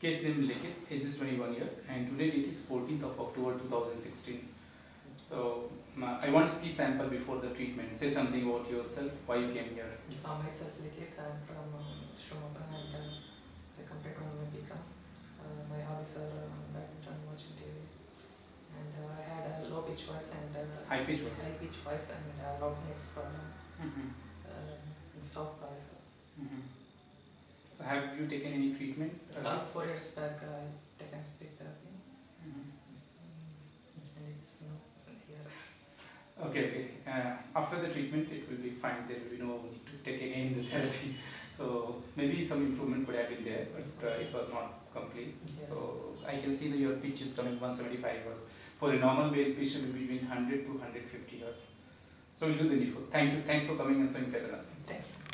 Case named Lekit, age is 21 years, and today date is 14th of October 2016. So I want speech sample before the treatment. Say something about yourself, why you came here. Myself Lekit, I'm from Shramapara and I completed my BCom. My hobbies are badminton, watching TV, and I had a low pitch voice and high pitch voice and loudness problem. Soft voice. So have you taken any treatment? 4 years back I taken speech therapy. Okay. After the treatment, it will be fine. There will be no need to take again the therapy. So maybe some improvement could have been there, but it was not complete. Yes. So I can see that your pitch is coming 175 hertz. For the normal wave pitch, it will be between 100 to 150 hertz. So we'll do the needful. Thank you. Thanks for coming and showing fairness. Thank you.